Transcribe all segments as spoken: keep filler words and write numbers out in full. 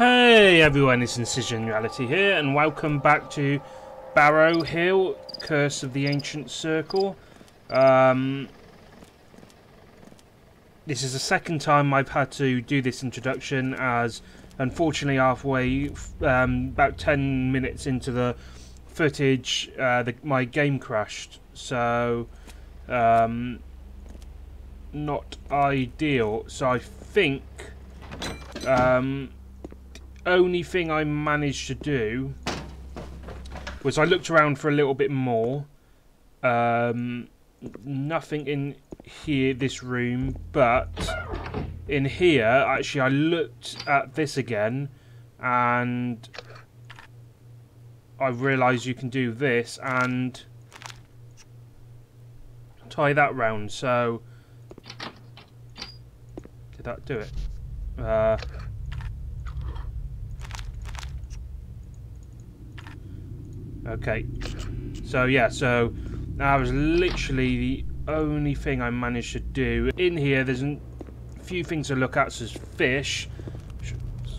Hey everyone, it's Incision Reality here, and welcome back to Barrow Hill: Curse of the Ancient Circle. Um, this is the second time I've had to do this introduction, as unfortunately halfway, um, about ten minutes into the footage, uh, the, my game crashed. So, um, not ideal. So I think um, the only thing I managed to do was I looked around for a little bit more. Um, nothing in here, this room, but in here, actually, I looked at this again, and I realised you can do this and tie that round. So did that do it? Uh, okay. So yeah, so that was literally the only thing I managed to do. In here, there's a few things to look at, such as fish.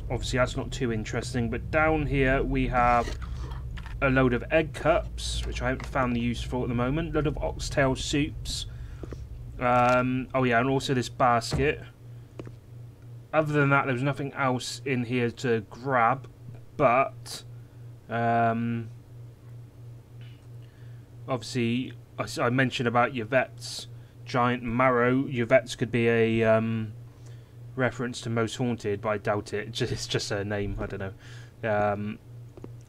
Obviously, that's not too interesting. But down here, we have a load of egg cups, which I haven't found the use for at the moment. A load of oxtail soups. Um, oh yeah, and also this basket. Other than that, there's nothing else in here to grab, but um, obviously I, I mentioned about Yvette's Giant Marrow. Yvette's could be a um, reference to Most Haunted, but I doubt it. It's just her name, I don't know. Um,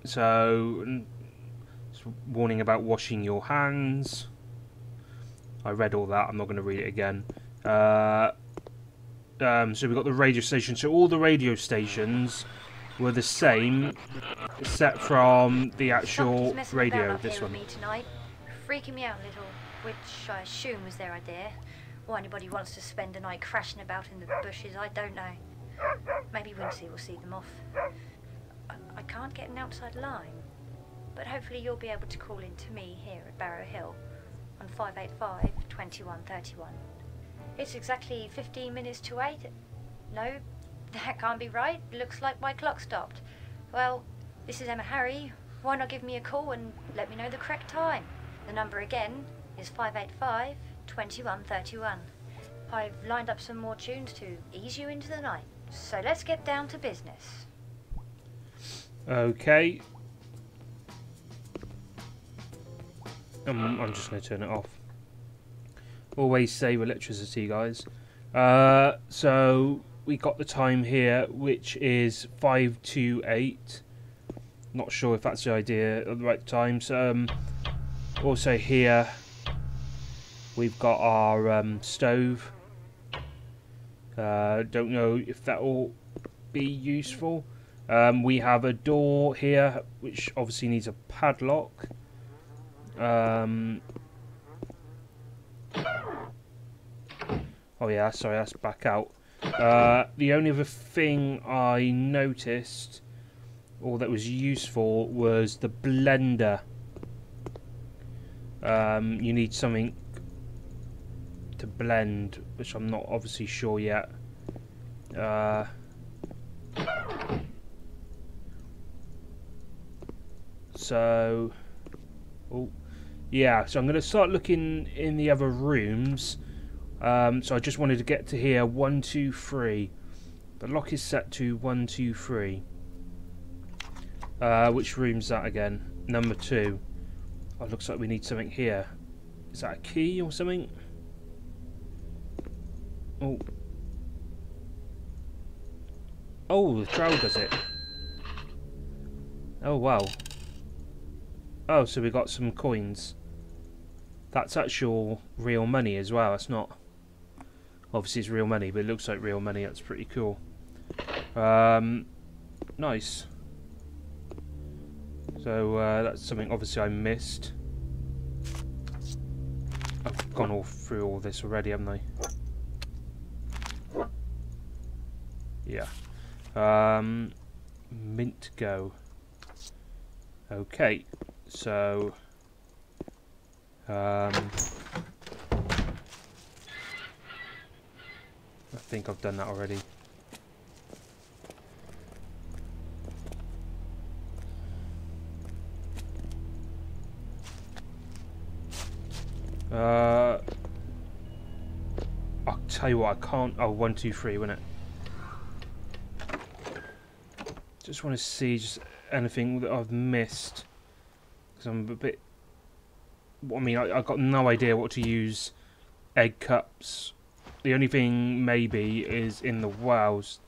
so, warning about washing your hands. I read all that, I'm not going to read it again. Uh, um, so we've got the radio station. So all the radio stations were the same, except from the actual radio, this one. Tonight, freaking me out a little, which I assume was their idea. Why anybody wants to spend a night crashing about in the bushes, I don't know. Maybe Wincy will see them off. I, I can't get an outside line, but hopefully you'll be able to call in to me here at Barrow Hill. five eight five, two one three one. It's exactly fifteen minutes to eight. No, that can't be right. Looks like my clock stopped. Well, this is Emma Harry. Why not give me a call and let me know the correct time? The number again is five eight five, two one three one. I've lined up some more tunes to ease you into the night. So let's get down to business. Okay. I'm, I'm just going to turn it off. Always save electricity, guys. Uh, so we got the time here, which is five two eight. Not sure if that's the idea at the right time. So, um, also here we've got our um, stove. Uh, don't know if that will be useful. Um, we have a door here, which obviously needs a padlock. Um, oh yeah, sorry, that's back out. Uh, the only other thing I noticed, or that was useful, was the blender. Um, you need something to blend, which I'm not obviously sure yet. Uh, so, oh. Yeah, so I'm going to start looking in the other rooms. Um, so I just wanted to get to here. One, two, three. The lock is set to one, two, three. Uh, which room's that again? Number two. Oh, looks like we need something here. Is that a key or something? Oh. Oh, the trowel does it. Oh, wow. Oh, so we got some coins. That's actual real money as well. It's not. Obviously, it's real money, but it looks like real money. That's pretty cool. Um, nice. So uh, that's something obviously I missed. I've gone all through all this already, haven't I? Yeah. Um, mint go. Okay. So, um, I think I've done that already. Uh, I'll tell you what, I can't. Oh, one, two, three, wouldn't it? Just want to see just anything that I've missed, because I'm a bit. I mean, I, I've got no idea what to use. Egg cups. The only thing maybe is in the wells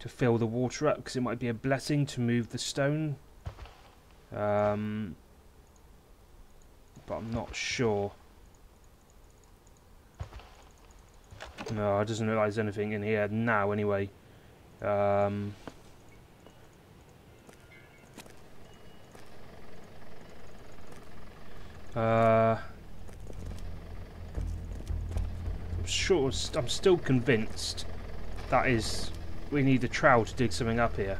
to fill the water up, because it might be a blessing to move the stone. Um, but I'm not sure. No, it doesn't look like there's anything in here now anyway. Um, uh, I'm sure, I'm still convinced that is, we need a trowel to dig something up here.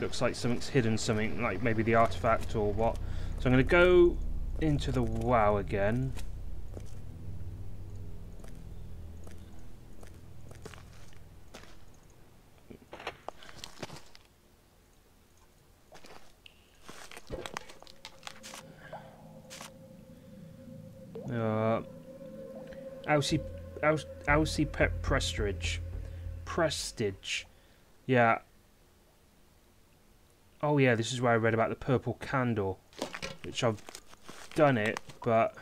Looks like something's hidden, something like maybe the artifact or what. So I'm going to go into the wow again. Uh, Elsie, Elsie Prestridge. Prestridge. Yeah. Oh yeah, this is where I read about the purple candle, which I've done it, but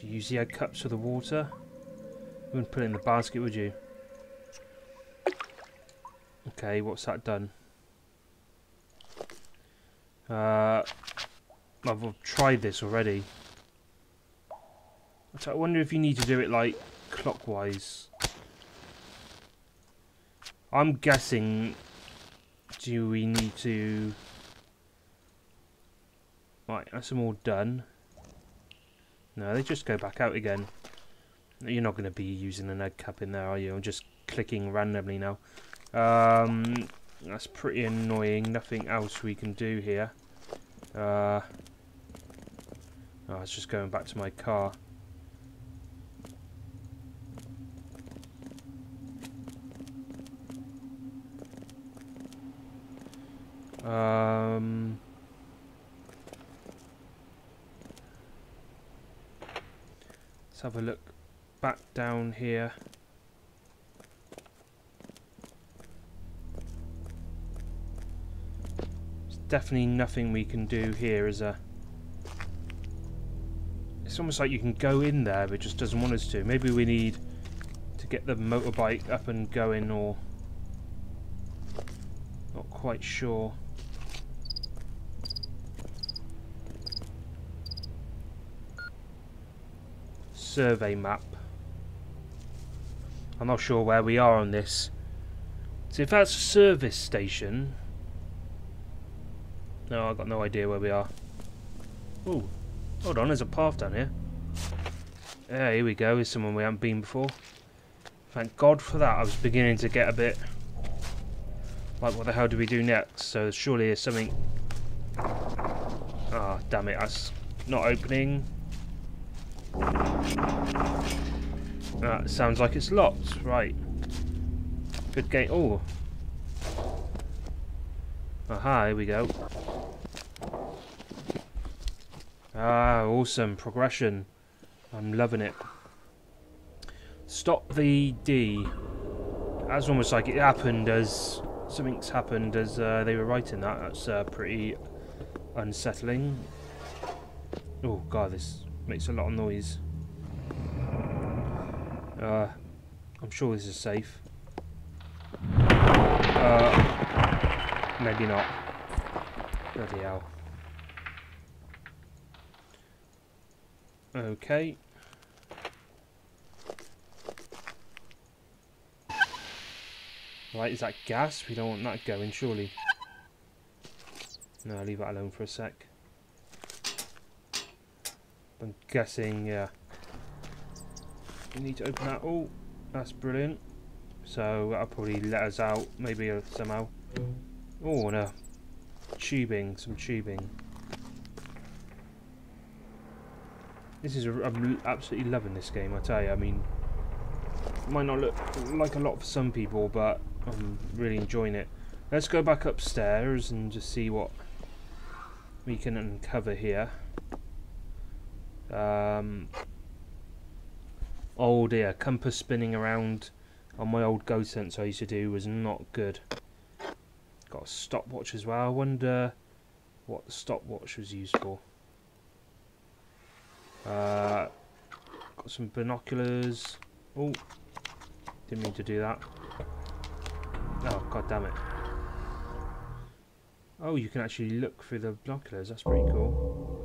do you use the egg cups for the water? You wouldn't put it in the basket, would you? Okay, what's that done? Uh, I've tried this already. So I wonder if you need to do it like clockwise. I'm guessing. Do we need to... Right, that's them all done. No, they just go back out again. You're not going to be using an egg cup in there, are you? I'm just clicking randomly now. Um, that's pretty annoying. Nothing else we can do here. Uh, oh, it's just going back to my car. Um, let's have a look back down here. There's definitely nothing we can do here, is there? It's almost like you can go in there, but it just doesn't want us to. Maybe we need to get the motorbike up and going, or not quite sure. Survey map. I'm not sure where we are on this. So if that's a service station, no, I've got no idea where we are. Oh, hold on, there's a path down here. Yeah, here we go. Here's someone we haven't been before. Thank God for that. I was beginning to get a bit like, what the hell do we do next? So surely there's something. Ah, oh, damn it! That's not opening. That uh, sounds like it's locked. Right. Good gate. Oh. Aha, here we go. Ah, awesome. Progression. I'm loving it. Stop the D. That's almost like it happened as... Something's happened as uh, they were writing that. That's uh, pretty unsettling. Oh, God, this... makes a lot of noise. Uh, I'm sure this is safe. Uh, maybe not. Bloody hell. Okay. Right, is that gas? We don't want that going, surely. No, leave that alone for a sec. I'm guessing, yeah. We need to open that. Oh, that's brilliant. So that'll probably let us out, maybe somehow. Oh, no. Tubing, some tubing. This is, a, I'm absolutely loving this game, I tell you. I mean, it might not look like a lot for some people, but I'm really enjoying it. Let's go back upstairs and just see what we can uncover here. Um, oh dear, compass spinning around on my old Go Sense I used to do was not good. Got a stopwatch as well. I wonder what the stopwatch was used for. Uh, got some binoculars. Oh, didn't mean to do that. Oh, god damn it. Oh, you can actually look through the binoculars. That's pretty cool.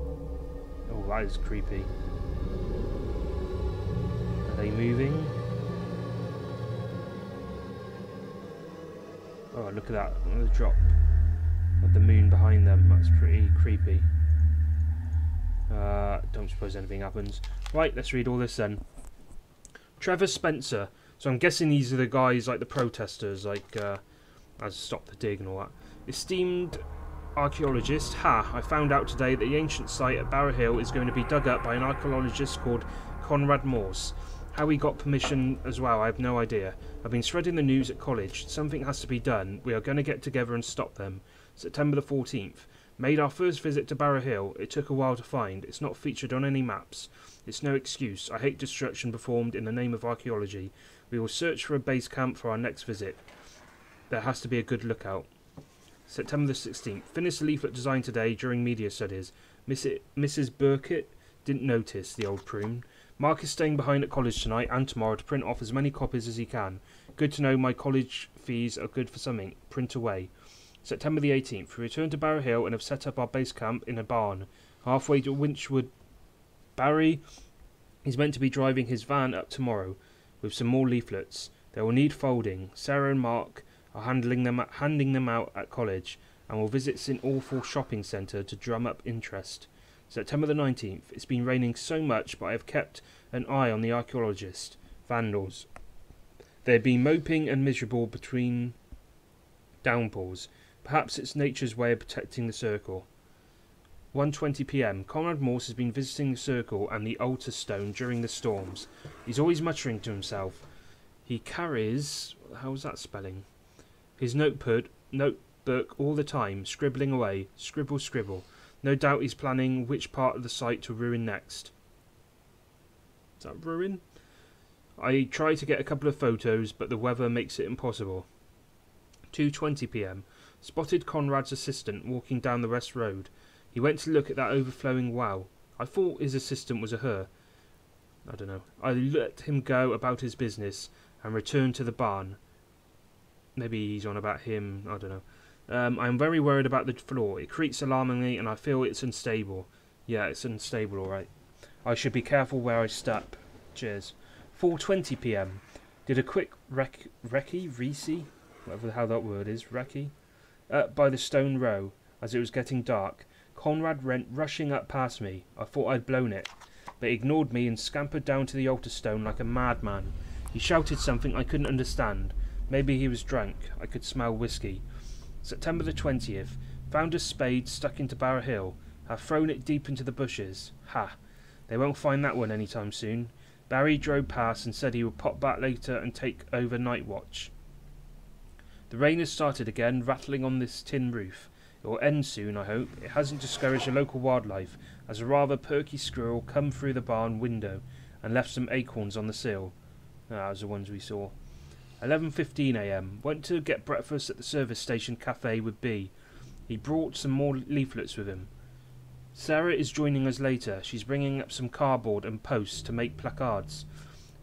Oh, that is creepy. Are they moving? Oh, look at that. The drop of the moon behind them. That's pretty creepy. Uh, don't suppose anything happens. Right, let's read all this then. Trevor Spencer. So I'm guessing these are the guys, like the protesters, like, uh, as Stop the Dig and all that. Esteemed archaeologist, ha, I found out today that the ancient site at Barrow Hill is going to be dug up by an archaeologist called Conrad Morse. How he got permission as well, I have no idea. I've been spreading the news at college. Something has to be done. We are going to get together and stop them. September the fourteenth. Made our first visit to Barrow Hill. It took a while to find. It's not featured on any maps. It's no excuse. I hate destruction performed in the name of archaeology. We will search for a base camp for our next visit. There has to be a good lookout. September the sixteenth. Finished the leaflet design today during media studies. Missus Burkett didn't notice, the old prune. Mark is staying behind at college tonight and tomorrow to print off as many copies as he can. Good to know my college fees are good for something. Print away. September the eighteenth. We returned to Barrow Hill and have set up our base camp in a barn. Halfway to Winchwood, Barry is meant to be driving his van up tomorrow with some more leaflets. They will need folding. Sarah and Mark are handling them, handing them out at college, and will visit Saint Awful Shopping Centre to drum up interest. September the nineteenth. It's been raining so much, but I have kept an eye on the archaeologist. Vandals. They'd been moping and miserable between downpours. Perhaps it's nature's way of protecting the circle. one twenty p m. Conrad Morse has been visiting the circle and the altar stone during the storms. He's always muttering to himself. He carries... how's that spelling? His notebook, notebook all the time, scribbling away. Scribble, scribble. No doubt he's planning which part of the site to ruin next. Is that ruin? I try to get a couple of photos, but the weather makes it impossible. two twenty p m. Spotted Conrad's assistant walking down the west road. He went to look at that overflowing well. I thought his assistant was a her. I don't know. I let him go about his business and returned to the barn. Maybe he's on about him, I don't know. Um, I'm very worried about the floor. It creaks alarmingly and I feel it's unstable. Yeah, it's unstable, alright. I should be careful where I step. Cheers. four twenty p m. Did a quick rec recce, recce, whatever how that word is, recce, up by the stone row as it was getting dark. Conrad went rushing up past me. I thought I'd blown it, but he ignored me and scampered down to the altar stone like a madman. He shouted something I couldn't understand. Maybe he was drunk. I could smell whiskey. September the twentieth. Found a spade stuck into Barrow Hill. Have thrown it deep into the bushes. Ha. They won't find that one anytime soon. Barry drove past and said he would pop back later and take over night watch. The rain has started again, rattling on this tin roof. It will end soon, I hope. It hasn't discouraged the local wildlife, as a rather perky squirrel come through the barn window and left some acorns on the sill. Ah, those are the ones we saw. eleven fifteen a m Went to get breakfast at the service station cafe with B. He brought some more leaflets with him. Sarah is joining us later. She's bringing up some cardboard and posts to make placards.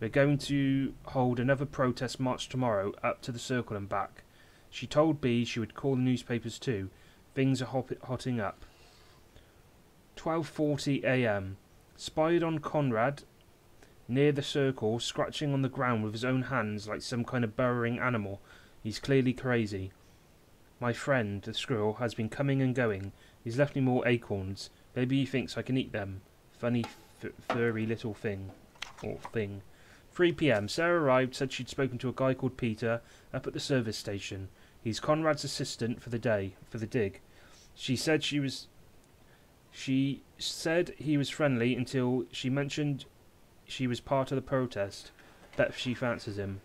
We're going to hold another protest march tomorrow up to the circle and back. She told B she would call the newspapers too. Things are hop hotting up. twelve forty a m Spied on Conrad near the circle, scratching on the ground with his own hands like some kind of burrowing animal. He's clearly crazy. My friend, the squirrel, has been coming and going. He's left me more acorns. Maybe he thinks I can eat them. Funny, f furry little thing. Or thing. three p m Sarah arrived, said she'd spoken to a guy called Peter up at the service station. He's Conrad's assistant for the day, for the dig. She said she was... She said he was friendly until she mentioned... she was part of the protest. Bet she fancies him.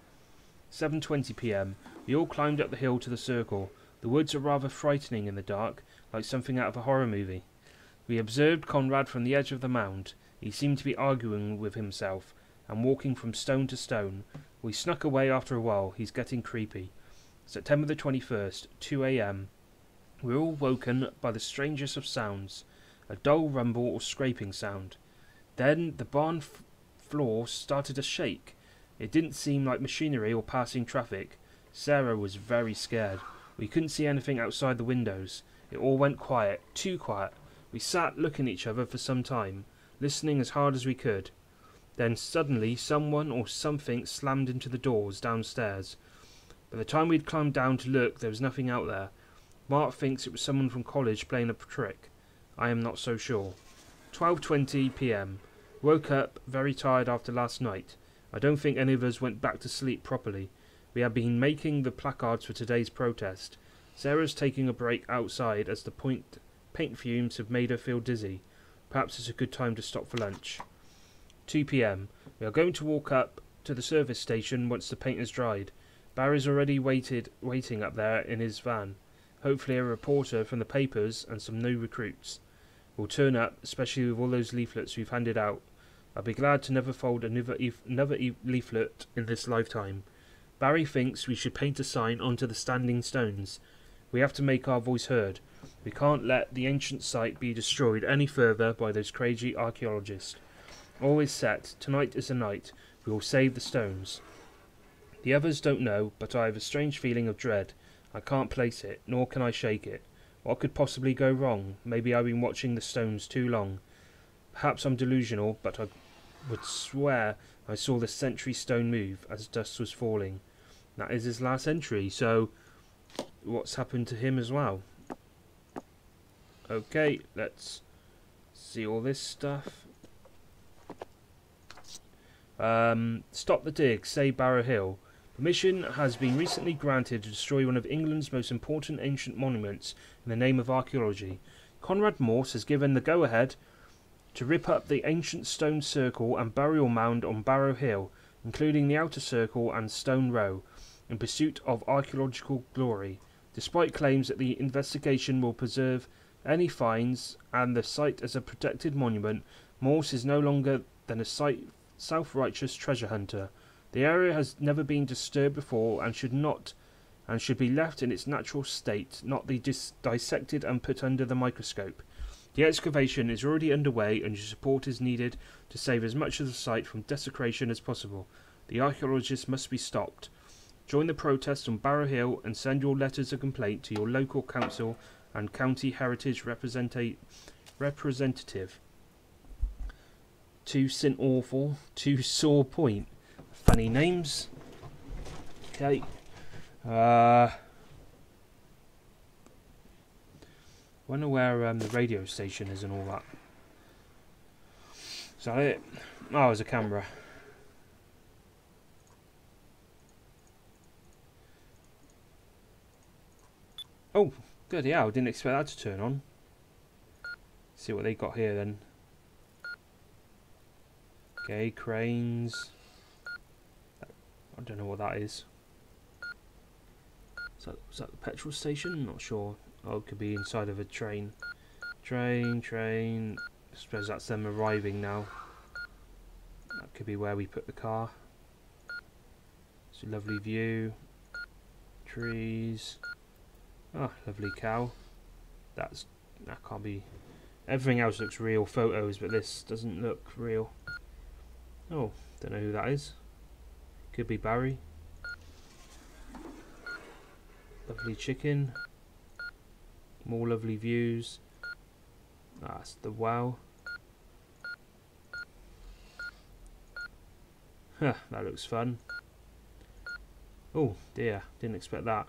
seven twenty p m We all climbed up the hill to the circle. The woods are rather frightening in the dark, like something out of a horror movie. We observed Conrad from the edge of the mound. He seemed to be arguing with himself, and walking from stone to stone. We snuck away after a while. He's getting creepy. September the twenty-first, two A M We were all woken by the strangest of sounds, a dull rumble or scraping sound. Then the barn f floor started to shake. It didn't seem like machinery or passing traffic. Sarah was very scared. We couldn't see anything outside the windows. It all went quiet, too quiet. We sat looking at each other for some time, listening as hard as we could. Then suddenly someone or something slammed into the doors downstairs. By the time we'd climbed down to look, there was nothing out there. Mark thinks it was someone from college playing a trick. I am not so sure. twelve twenty P M Woke up, very tired after last night. I don't think any of us went back to sleep properly. We have been making the placards for today's protest. Sarah's taking a break outside as the point, paint fumes have made her feel dizzy. Perhaps it's a good time to stop for lunch. two P M We are going to walk up to the service station once the paint has dried. Barry's already waited, waiting up there in his van. Hopefully a reporter from the papers and some new recruits will turn up, especially with all those leaflets we've handed out. I'll be glad to never fold another, e another e leaflet in this lifetime. Barry thinks we should paint a sign onto the standing stones. We have to make our voice heard. We can't let the ancient site be destroyed any further by those crazy archaeologists. All is set. Tonight is the night. We will save the stones. The others don't know, but I have a strange feeling of dread. I can't place it, nor can I shake it. What could possibly go wrong? Maybe I've been watching the stones too long. Perhaps I'm delusional, but I would swear I saw the sentry stone move as dusk was falling. That is his last entry, so what's happened to him as well? Okay, let's see all this stuff. Um, stop the dig, save Barrow Hill. Permission has been recently granted to destroy one of England's most important ancient monuments in the name of archaeology. Conrad Morse has given the go-ahead to rip up the ancient stone circle and burial mound on Barrow Hill, including the outer circle and stone row, in pursuit of archaeological glory, despite claims that the investigation will preserve any finds and the site as a protected monument. Morse is no longer than a site self-righteous treasure hunter. The area has never been disturbed before and should not and should be left in its natural state, not be dis dissected and put under the microscope. The excavation is already underway and your support is needed to save as much of the site from desecration as possible. The archaeologists must be stopped. Join the protest on Barrow Hill and send your letters of complaint to your local council and county heritage representa representative. To Saint Awful, to Saw Point. Funny names. Okay. Uh, wonder where um, the radio station is and all that. Is that it? Oh, there's a camera. Oh, good. Yeah, I didn't expect that to turn on. Let's see what they got here then. Okay, cranes. I don't know what that is. Is that, is that the petrol station? I'm not sure. Oh, it could be inside of a train. Train, train. I suppose that's them arriving now. That could be where we put the car. It's a lovely view. Trees. Ah, lovely cow. That's, that can't be. Everything else looks real, photos, but this doesn't look real. Oh, don't know who that is. Could be Barry. Lovely chicken. More lovely views. That's the well. Huh, that looks fun. Oh dear, didn't expect that.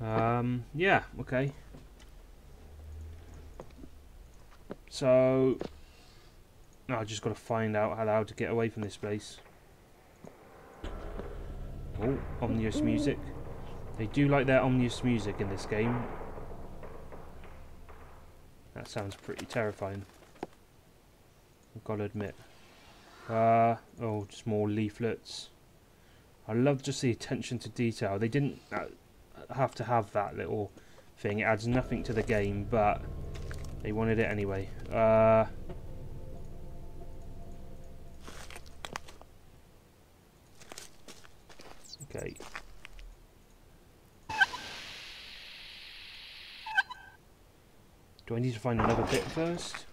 Um, yeah, okay. So I just got to find out how, how to get away from this place. Oh, ominous music. They do like their ominous music in this game. That sounds pretty terrifying, I've got to admit. Uh, oh, just more leaflets. I love just the attention to detail. They didn't have to have that little thing. It adds nothing to the game, but they wanted it anyway. Uh... Okay. Do I need to find another bit first?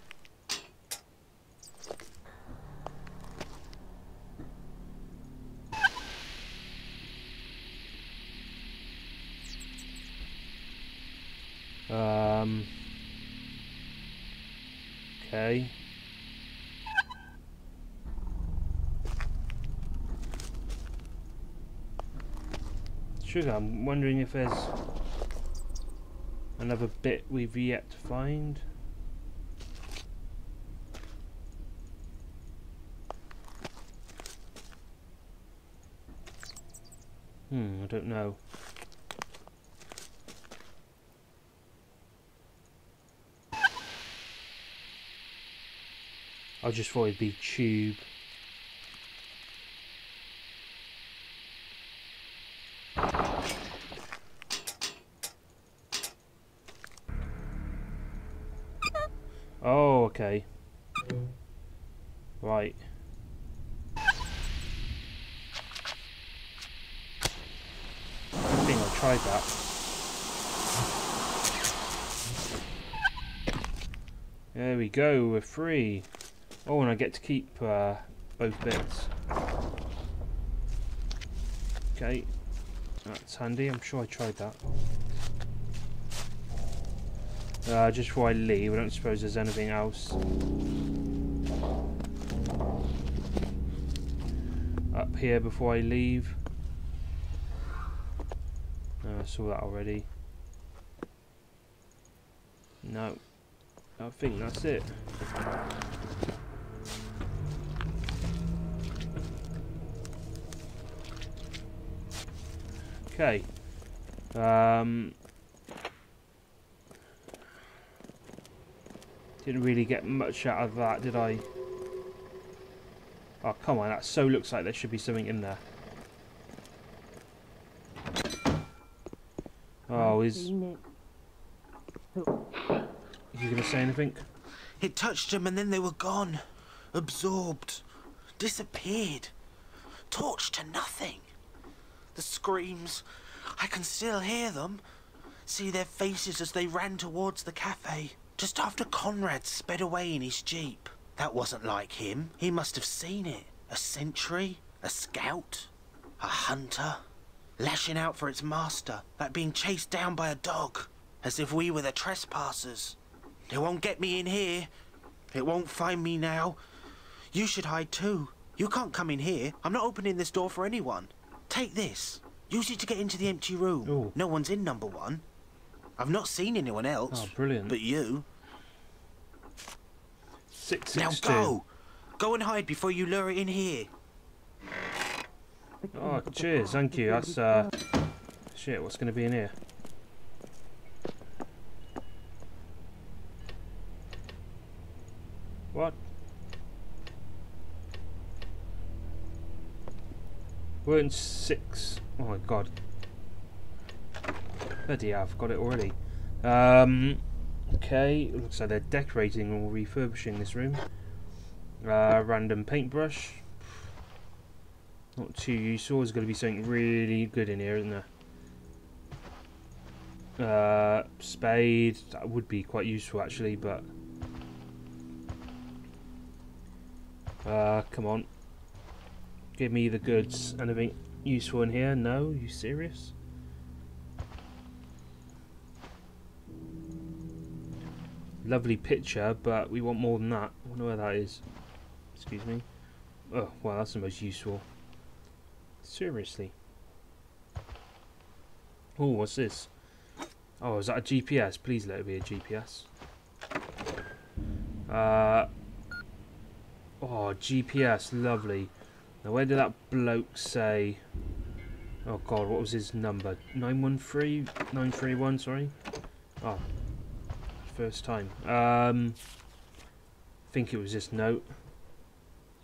Um. Okay. Sugar, I'm wondering if there's another bit we've yet to find. Hmm, I don't know. I just thought it'd be tube. Oh, okay. Right. I think I tried that. There we go, we're free. Oh, and I get to keep uh, both bits. Okay, that's handy. I'm sure I tried that. Uh, just before I leave, I don't suppose there's anything else. Up here before I leave. Oh, I saw that already. No, I think that's it. Okay. Um, didn't really get much out of that, did I? Oh, come on, that so looks like there should be something in there. Oh, is... Is he gonna say anything? It touched them and then they were gone. Absorbed. Disappeared. Torched to nothing. The screams, I can still hear them. See their faces as they ran towards the cafe. Just after Conrad sped away in his jeep. That wasn't like him. He must have seen it. A sentry, a scout, a hunter. Lashing out for its master, like being chased down by a dog. As if we were the trespassers. It won't get me in here. It won't find me now. You should hide too. You can't come in here. I'm not opening this door for anyone. Take this. Use it to get into the empty room. Ooh. No one's in number one. I've not seen anyone else. Oh, brilliant. But you. Six, now six, go. Two. Go and hide before you lure it in here. Oh, cheers. Thank you. That's, uh... Shit, what's going to be in here? What? We're in six. Oh my god. Bloody hell, I've got it already. Um, okay, looks like they're decorating or refurbishing this room. Uh, random paintbrush. Not too useful. There's got to be something really good in here, isn't there? Uh, spade. That would be quite useful actually, but. Uh, come on. Give me the goods. Anything useful in here? No? You serious? Lovely picture, but we want more than that. I wonder where that is. Excuse me. Oh, wow, that's the most useful. Seriously. Oh, what's this? Oh, is that a G P S? Please let it be a G P S. Uh. Oh, G P S. Lovely. Now, where did that bloke say? Oh god, what was his number? nine one three? nine three one, sorry. Oh, first time. Um, I think it was this note.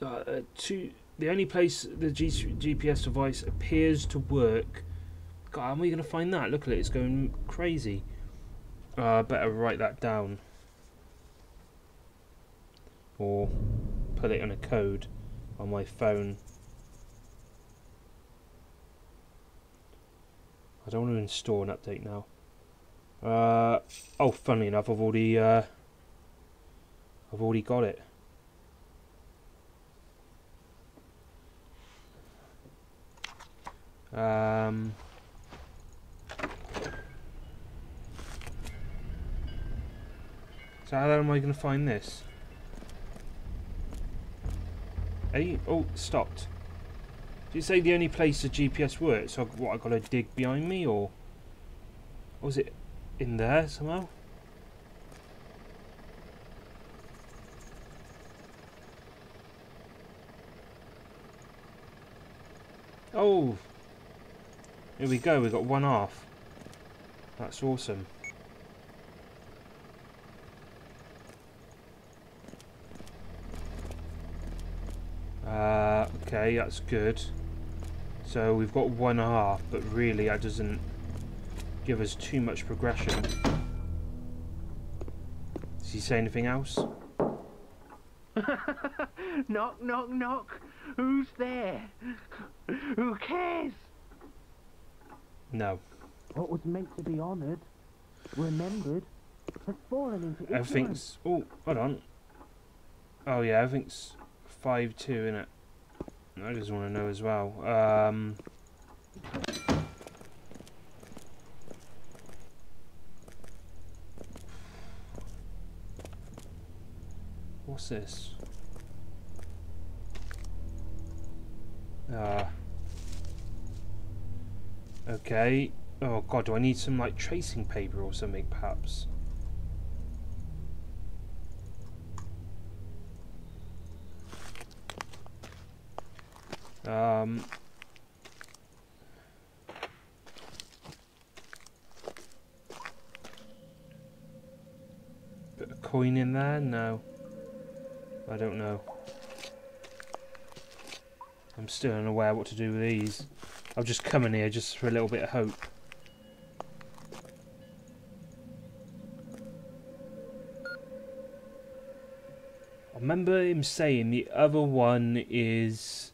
Uh, to the only place the G P S device appears to work. God, how am I going to find that? Look at it, it's going crazy. Uh, better write that down. Or put it in a code on my phone. I don't want to install an update now. Uh, oh, funnily enough, I've already, uh, I've already got it. Um, so how am I going to find this? Hey, oh, stopped. Did it say the only place the G P S works? So what, I got to dig behind me, or was it in there somehow? Oh, here we go. We got one half. That's awesome. Uh, okay, that's good. So we've got one half, but really that doesn't give us too much progression. Does he say anything else? Knock, knock, knock. Who's there? Who cares? No. What was meant to be honoured, remembered, has fallen into ignorance. Everything's... oh, hold on. Oh yeah, everything's five two, innit? I just want to know as well. Um... What's this? Ah. Okay. Oh god, do I need some like tracing paper or something perhaps? Um Put a coin in there? No. I don't know. I'm still unaware what to do with these. I've just come in here just for a little bit of hope. I remember him saying the other one is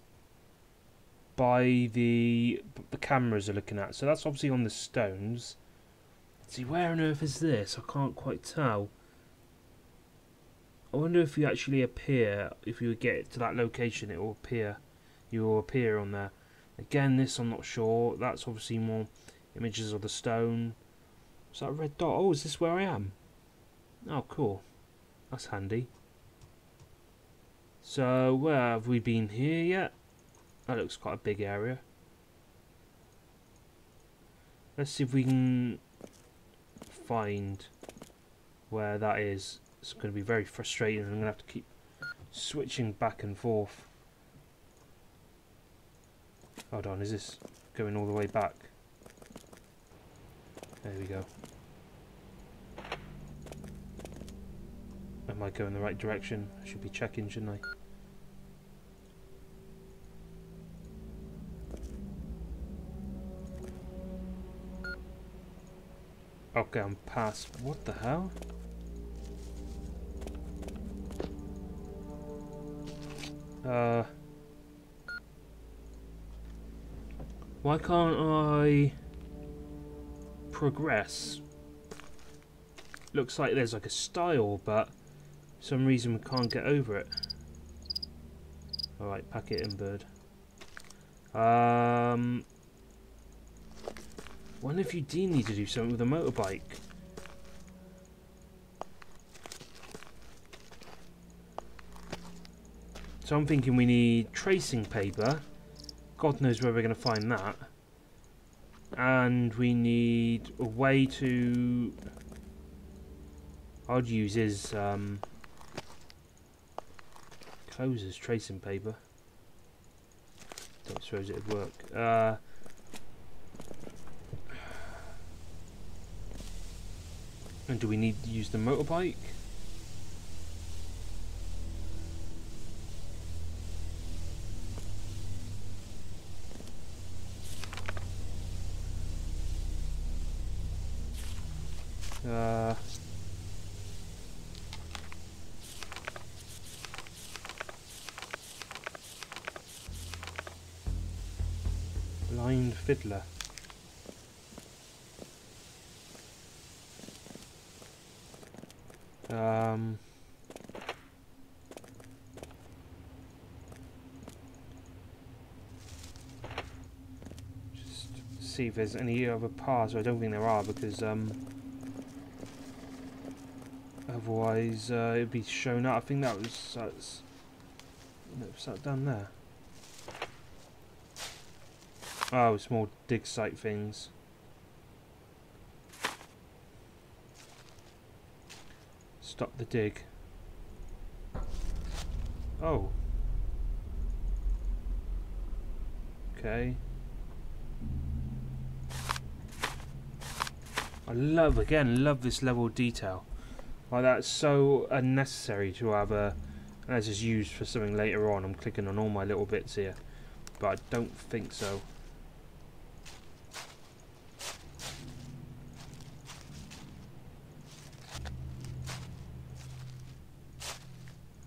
by the the cameras are looking at, so that's obviously on the stones. Let's see, where on earth is this? I can't quite tell. I wonder if you actually appear, if you get to that location, it will appear. You will appear on there. Again, this I'm not sure. That's obviously more images of the stone. Is that a red dot? Oh, is this where I am? Oh, cool. That's handy. So, where have we been here yet? That looks quite a big area. Let's see if we can find where that is. It's going to be very frustrating. I'm going to have to keep switching back and forth. Hold on, is this going all the way back? There we go. Am I going the right direction? I should be checking, shouldn't I? Okay, I'm past. What the hell? Uh... Why can't I progress? Looks like there's like a stile, but for some reason we can't get over it. Alright, pack it in, bird. Um, wonder if you do need to do something with a motorbike. So I'm thinking we need tracing paper. God knows where we're going to find that. And we need a way to... I'd use his... Um, close his tracing paper. Don't suppose it'd work. Uh, and do we need to use the motorbike? Uh, blind fiddler. Um... See if there's any other paths. I don't think there are, because um, otherwise uh, it'd be shown up. I think that was that's what's that down there? Oh, it's more dig site things. Stop the dig. Oh. Okay. I love, again, love this level of detail. Like, that's so unnecessary to have a... And that's just used for something later on. I'm clicking on all my little bits here. But I don't think so.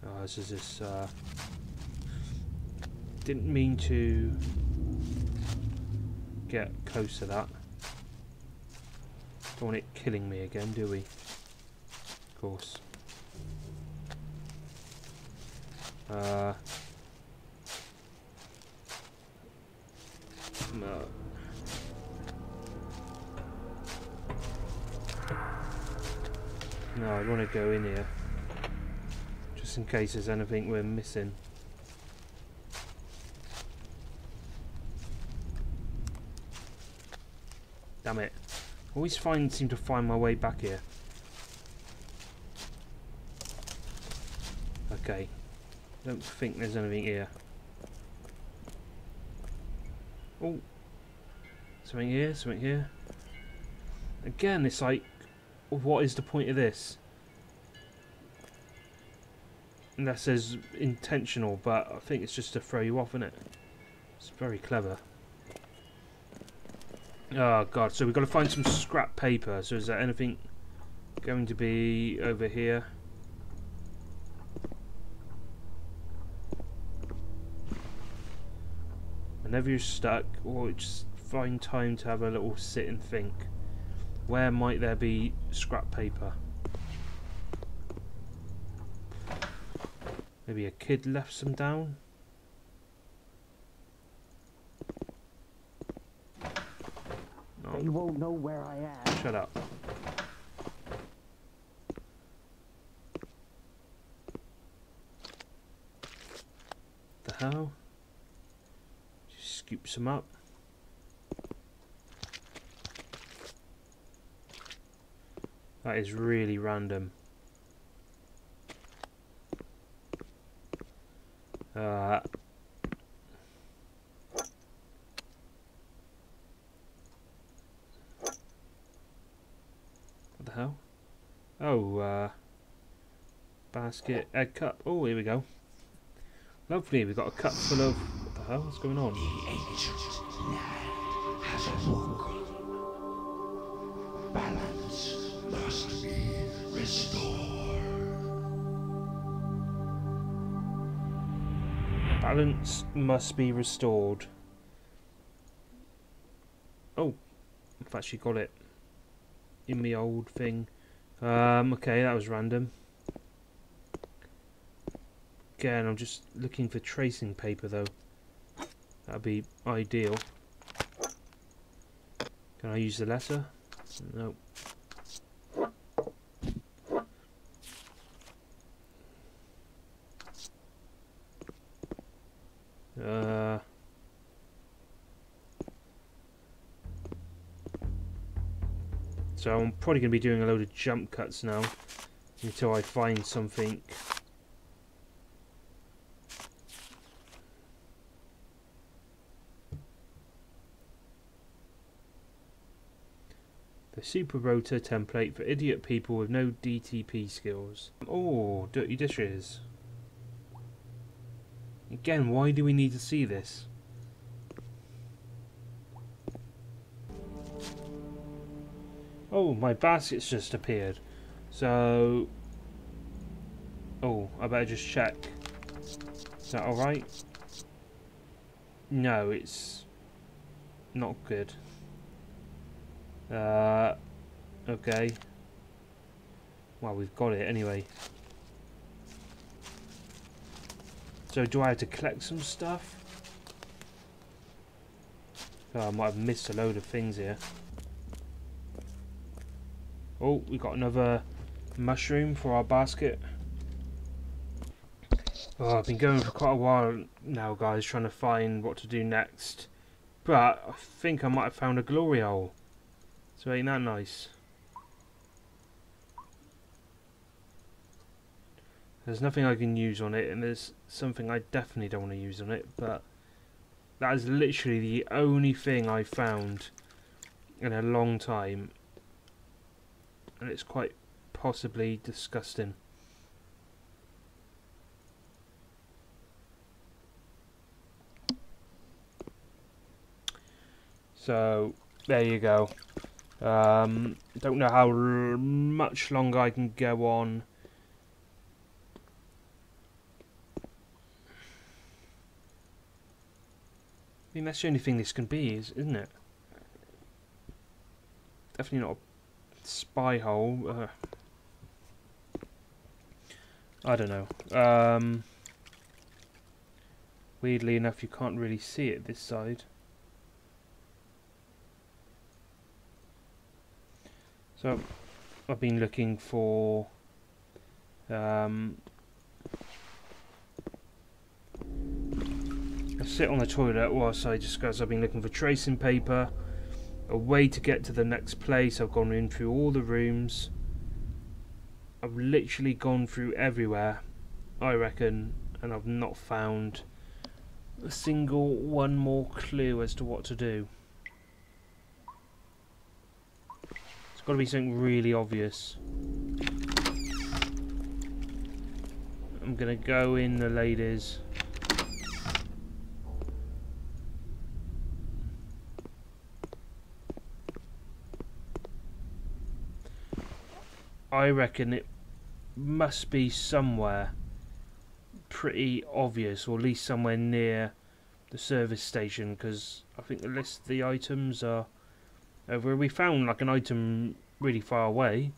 Oh, this is this... Uh, didn't mean to get close to that. Don't want it killing me again, do we? Of course. Uh, no. No, I want to go in here. Just in case there's anything we're missing. Damn it. Always find seem to find my way back here. Okay. Don't think there's anything here. Oh, something here, something here. Again, it's like, what is the point of this? And that says intentional, but I think it's just to throw you off, isn't it? It's very clever. Oh god, so we've got to find some scrap paper. So is there anything going to be over here? Whenever you're stuck, or just find time to have a little sit and think. Where might there be scrap paper? Maybe a kid left some down? You won't know where I am. Shut up. The hell? Just scoop some up. That is really random. Uh hell? Oh, uh, basket, egg cup. Oh, here we go. Lovely, we've got a cup full of... What the hell? What's going on? The ancient land has a struggle. Balance must be restored. Balance must be restored. Oh, I've actually got it. In the old thing. Um, okay, that was random. Again, I'm just looking for tracing paper though. That'd be ideal. Can I use the letter? No. Uh. So I'm probably going to be doing a load of jump cuts now until I find something. The Super Rotor template for idiot people with no D T P skills. Oh, dirty dishes. Again, why do we need to see this? Oh, my basket's just appeared. So... Oh, I better just check. Is that alright? No, it's... not good. Uh... Okay. Well, we've got it anyway. So do I have to collect some stuff? Oh, I might have missed a load of things here. Oh, we got another mushroom for our basket. Oh, I've been going for quite a while now, guys, trying to find what to do next. But I think I might have found a glory hole. So ain't that nice? There's nothing I can use on it, and there's something I definitely don't want to use on it, but that is literally the only thing I've found in a long time. And it's quite possibly disgusting. So, there you go. Um, don't know how r much longer I can go on. I mean, that's the only thing this can be, is, isn't it? Definitely not a spy hole. Uh, I don't know. Um, weirdly enough, you can't really see it this side. So, I've been looking for... Um, sit on the toilet whilst I discuss. I've been looking for tracing paper, a way to get to the next place. I've gone in through all the rooms. I've literally gone through everywhere, I reckon, and I've not found a single one more clue as to what to do. It's got to be something really obvious. I'm gonna go in the ladies. I reckon it must be somewhere pretty obvious, or at least somewhere near the service station, because I think the list of the items are over. We found like an item really far away,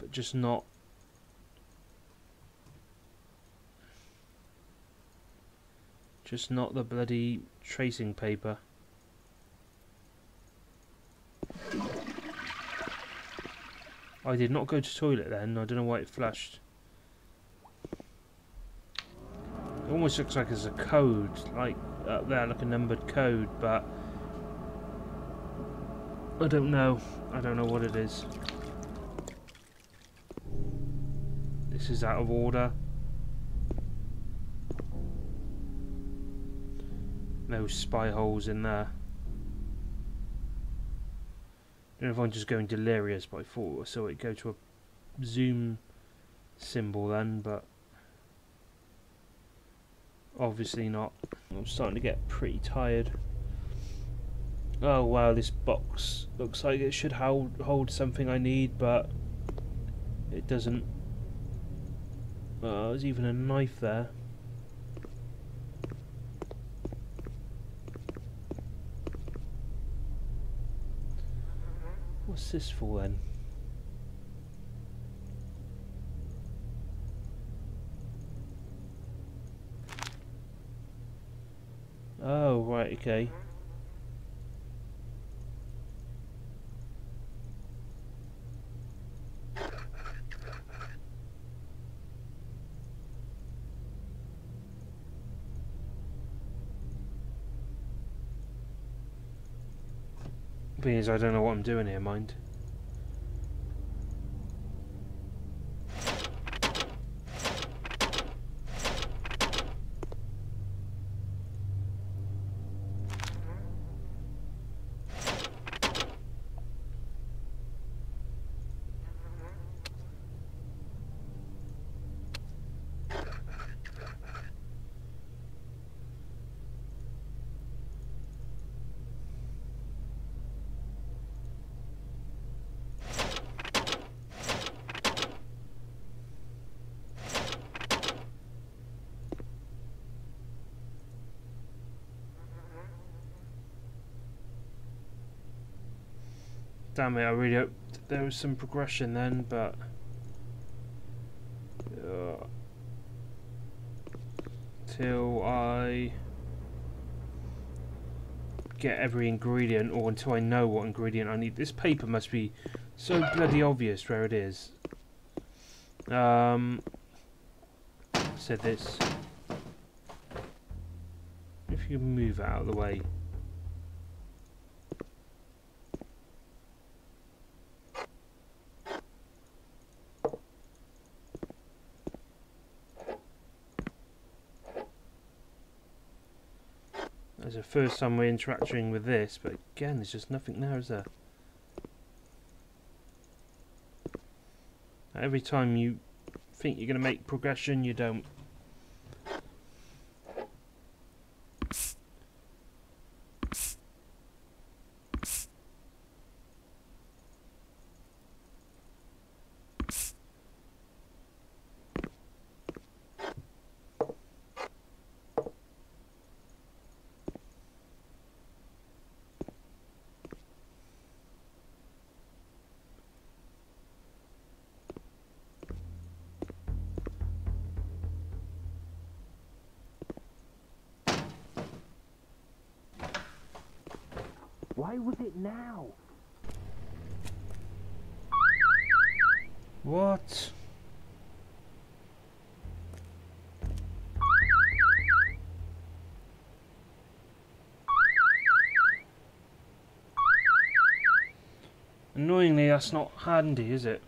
but just not. Just not the bloody tracing paper. I did not go to toilet then, I don't know why it flashed. It almost looks like there's a code, like up there, like a numbered code, but I don't know. I don't know what it is. This is out of order. No spy holes in there. I don't know if I'm just going delirious, but I thought I saw it go to a zoom symbol then, but obviously not. I'm starting to get pretty tired. Oh wow, this box looks like it should hold, hold something I need, but it doesn't. Oh, there's even a knife there. What's this for then? Oh, right, okay. Is I don't know what I'm doing here, mind. Damn it, I really hoped there was some progression then, but until I get every ingredient, or until I know what ingredient I need. This paper must be so bloody obvious where it is. Um, said this. If you move out of the way. That's the first time we're interacting with this, but again, there's just nothing there, is there? Every time you think you're going to make progression, you don't. Why was it now? What? Annoyingly, that's not handy, is it?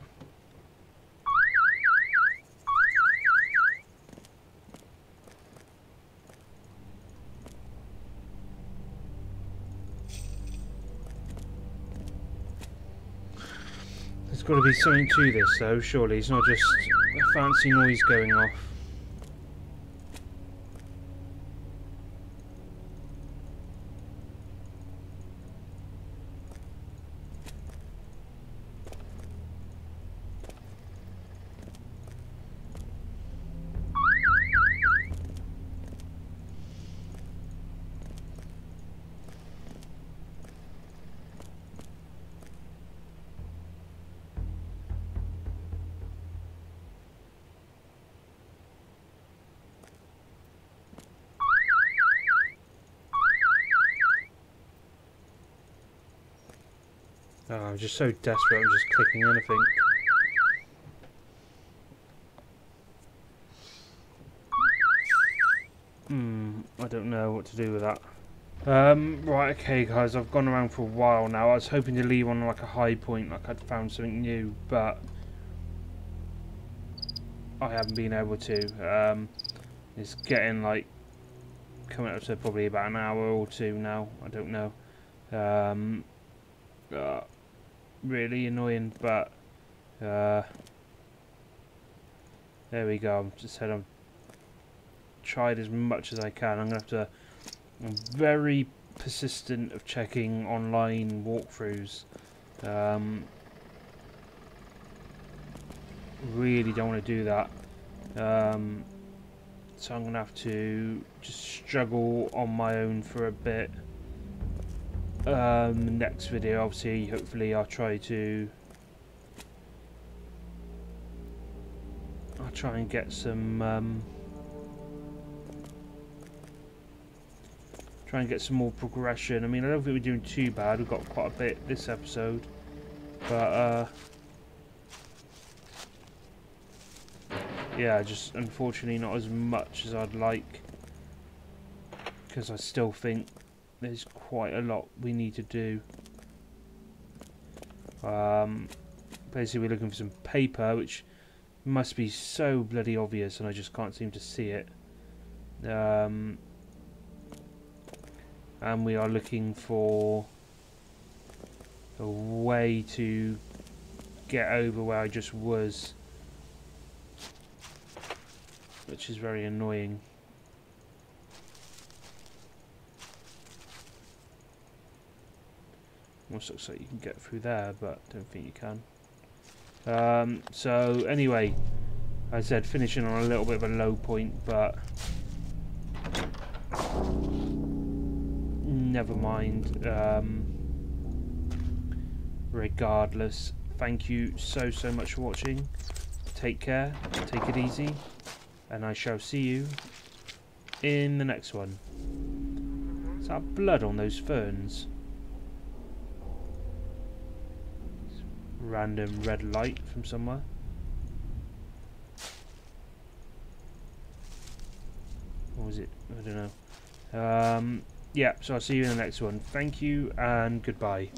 There's got to be something to this though, surely. It's not just a fancy noise going off. Oh, I'm just so desperate, I'm just clicking anything. Hmm, I don't know what to do with that. Um, right, okay guys, I've gone around for a while now. I was hoping to leave on like a high point, like I'd found something new, but I haven't been able to. Um, it's getting like, coming up to probably about an hour or two now, I don't know. Um... Uh, really annoying, but uh, there we go. I'm just said I've tried as much as I can. I'm gonna have to. I'm very persistent of checking online walkthroughs. Um, really don't want to do that. Um, so I'm gonna have to just struggle on my own for a bit. Um, next video, obviously, hopefully I'll try to I'll try and get some um, try and get some more progression. I mean, I don't think we're doing too bad. We've got quite a bit this episode, but uh, yeah, just unfortunately not as much as I'd like, because I still think there's quite a lot we need to do. Um, basically, we're looking for some paper, which must be so bloody obvious, and I just can't seem to see it. Um, and we are looking for a way to get over where I just was, which is very annoying. Almost looks like you can get through there, but I don't think you can. Um, so anyway, as I said, finishing on a little bit of a low point, but never mind. Um, regardless, thank you so, so much for watching. Take care, take it easy, and I shall see you in the next one. Is that blood on those ferns? Random red light from somewhere. What was it? I don't know. Um, yeah, so I'll see you in the next one. Thank you and goodbye.